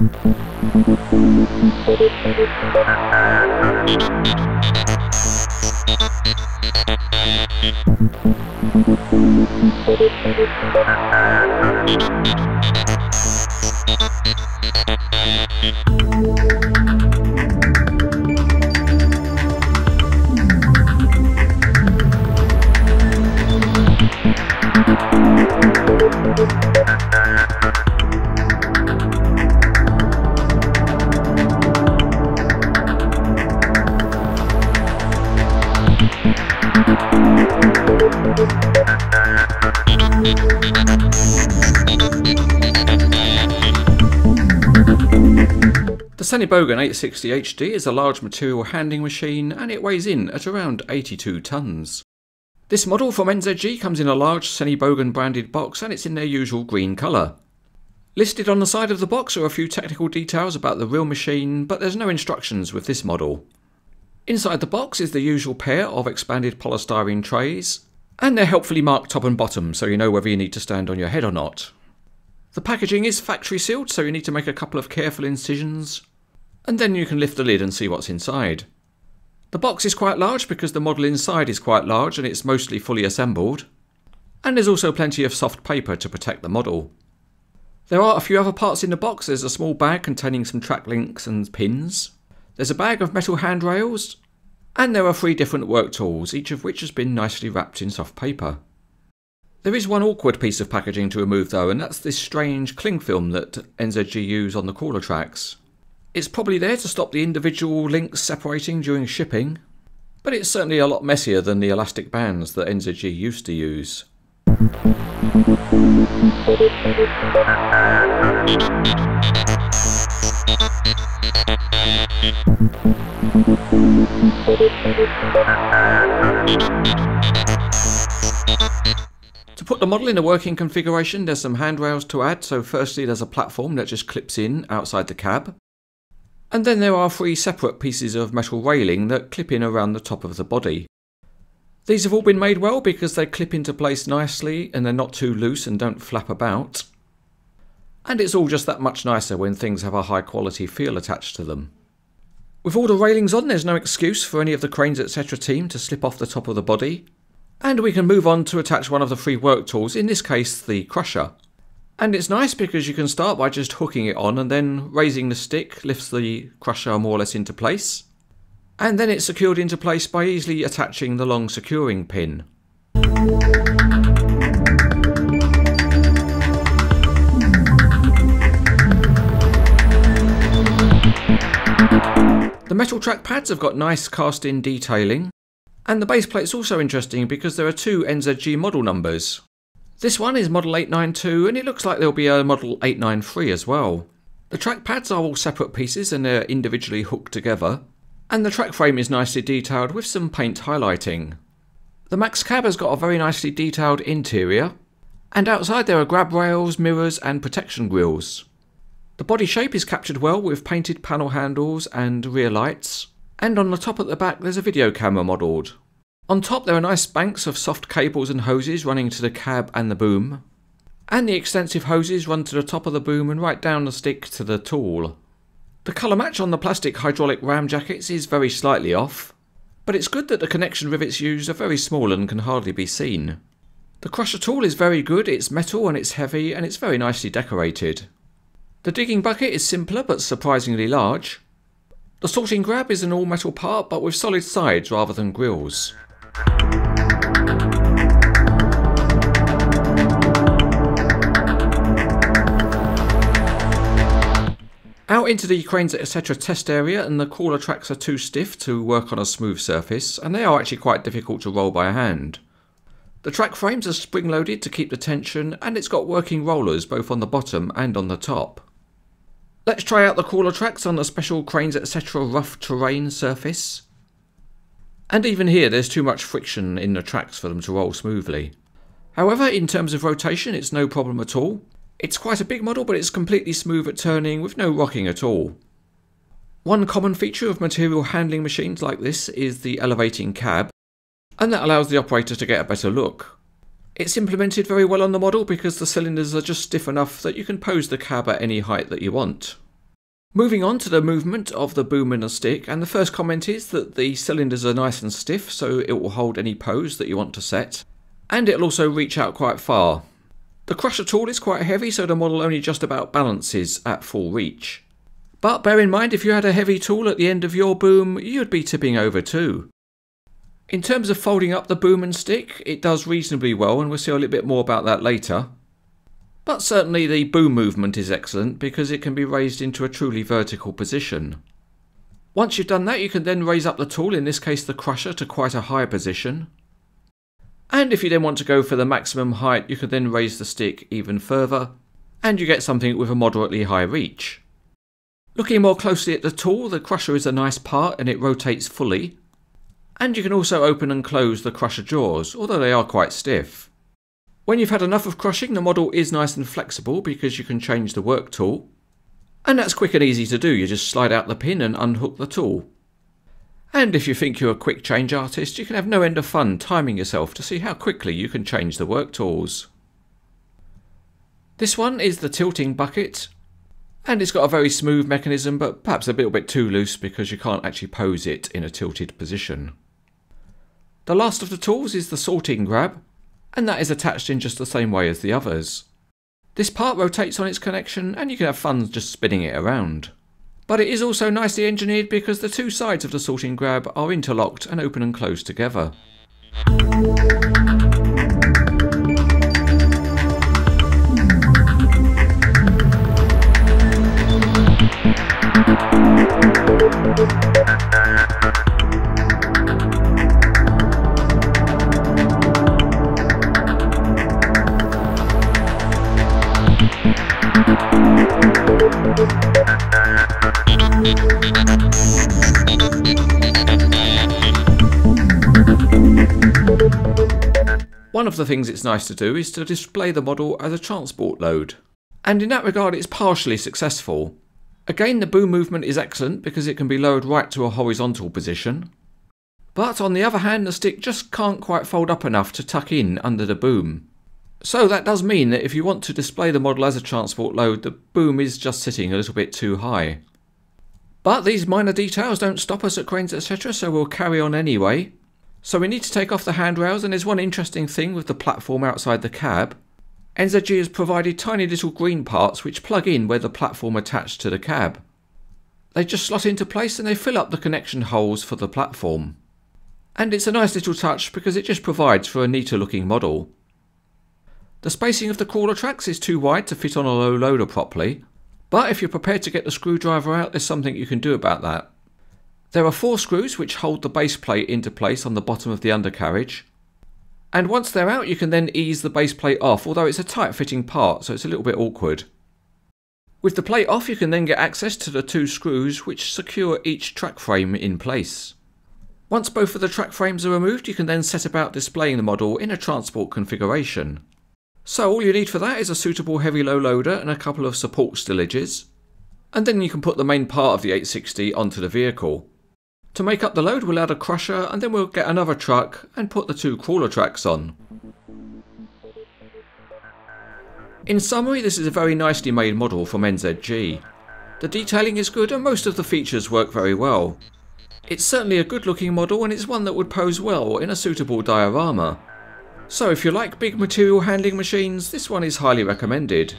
The Sennebogen 860HD is a large material handling machine and it weighs in at around 82 tonnes. This model from NZG comes in a large Sennebogen branded box and it's in their usual green colour. Listed on the side of the box are a few technical details about the real machine, but there's no instructions with this model. Inside the box is the usual pair of expanded polystyrene trays, and they're helpfully marked top and bottom so you know whether you need to stand on your head or not. The packaging is factory sealed, so you need to make a couple of careful incisions, and then you can lift the lid and see what's inside. The box is quite large because the model inside is quite large and it's mostly fully assembled, and there's also plenty of soft paper to protect the model. There are a few other parts in the box. There's a small bag containing some track links and pins, there's a bag of metal handrails, and there are 3 different work tools, each of which has been nicely wrapped in soft paper. There is one awkward piece of packaging to remove though, and that's this strange cling film that NZG use on the crawler tracks. It's probably there to stop the individual links separating during shipping, but it's certainly a lot messier than the elastic bands that NZG used to use. To put the model in a working configuration, there's some handrails to add. So firstly there's a platform that just clips in outside the cab, and then there are 3 separate pieces of metal railing that clip in around the top of the body. These have all been made well because they clip into place nicely and they're not too loose and don't flap about, and it's all just that much nicer when things have a high quality feel attached to them. With all the railings on, there's no excuse for any of the Cranes Etc team to slip off the top of the body. And we can move on to attach one of the 3 work tools, in this case the crusher. And it's nice because you can start by just hooking it on, and then raising the stick lifts the crusher more or less into place. And then it's secured into place by easily attaching the long securing pin. The metal track pads have got nice cast-in detailing. And the base plate's also interesting because there are 2 NZG model numbers. This one is model 892, and it looks like there'll be a model 893 as well. The track pads are all separate pieces and they're individually hooked together. And the track frame is nicely detailed with some paint highlighting. The Max Cab has got a very nicely detailed interior. And outside there are grab rails, mirrors and protection grills. The body shape is captured well with painted panel handles and rear lights. And on the top at the back there's a video camera modelled. On top there are nice banks of soft cables and hoses running to the cab and the boom. And the extensive hoses run to the top of the boom and right down the stick to the tool. The colour match on the plastic hydraulic ram jackets is very slightly off, but it's good that the connection rivets used are very small and can hardly be seen. The crusher tool is very good, it's metal and it's heavy and it's very nicely decorated. The digging bucket is simpler but surprisingly large. The sorting grab is an all-metal part but with solid sides rather than grills. Out into the Cranes Etc test area, and the crawler tracks are too stiff to work on a smooth surface, and they are actually quite difficult to roll by hand. The track frames are spring-loaded to keep the tension, and it's got working rollers both on the bottom and on the top. Let's try out the crawler tracks on the special Cranes Etc rough terrain surface. And even here there's too much friction in the tracks for them to roll smoothly. However, in terms of rotation it's no problem at all. It's quite a big model but it's completely smooth at turning with no rocking at all. One common feature of material handling machines like this is the elevating cab, and that allows the operator to get a better look. It's implemented very well on the model because the cylinders are just stiff enough that you can pose the cab at any height that you want. Moving on to the movement of the boom and the stick, and the first comment is that the cylinders are nice and stiff, so it will hold any pose that you want to set, and it'll also reach out quite far. The crusher tool is quite heavy, so the model only just about balances at full reach. But bear in mind, if you had a heavy tool at the end of your boom, you'd be tipping over too. In terms of folding up the boom and stick, it does reasonably well, and we'll see a little bit more about that later. But certainly the boom movement is excellent because it can be raised into a truly vertical position. Once you've done that, you can then raise up the tool, in this case the crusher, to quite a high position. And if you then want to go for the maximum height, you can then raise the stick even further, and you get something with a moderately high reach. Looking more closely at the tool, the crusher is a nice part and it rotates fully, and you can also open and close the crusher jaws, although they are quite stiff. When you've had enough of crushing, the model is nice and flexible because you can change the work tool. And that's quick and easy to do, you just slide out the pin and unhook the tool. And if you think you're a quick change artist, you can have no end of fun timing yourself to see how quickly you can change the work tools. This one is the tilting bucket, and it's got a very smooth mechanism, but perhaps a little bit too loose because you can't actually pose it in a tilted position. The last of the tools is the sorting grab, and that is attached in just the same way as the others. This part rotates on its connection and you can have fun just spinning it around. But it is also nicely engineered because the two sides of the sorting grab are interlocked and open and close together. One of the things it's nice to do is to display the model as a transport load, and in that regard it's partially successful. Again, the boom movement is excellent because it can be lowered right to a horizontal position, but on the other hand the stick just can't quite fold up enough to tuck in under the boom. So that does mean that if you want to display the model as a transport load, the boom is just sitting a little bit too high. But these minor details don't stop us at Cranes Etc, so we'll carry on anyway. So we need to take off the handrails, and there's one interesting thing with the platform outside the cab. NZG has provided tiny little green parts which plug in where the platform attached to the cab. They just slot into place and they fill up the connection holes for the platform. And it's a nice little touch because it just provides for a neater looking model. The spacing of the crawler tracks is too wide to fit on a low loader properly, but if you're prepared to get the screwdriver out, there's something you can do about that. There are 4 screws which hold the base plate into place on the bottom of the undercarriage, and once they're out you can then ease the base plate off, although it's a tight fitting part so it's a little bit awkward. With the plate off you can then get access to the 2 screws which secure each track frame in place. Once both of the track frames are removed you can then set about displaying the model in a transport configuration. So all you need for that is a suitable heavy low loader and a couple of support stillages, and then you can put the main part of the 860 onto the vehicle. To make up the load we'll add a crusher, and then we'll get another truck and put the 2 crawler tracks on. In summary, this is a very nicely made model from NZG. The detailing is good and most of the features work very well. It's certainly a good looking model, and it's one that would pose well in a suitable diorama. So if you like big material handling machines, this one is highly recommended.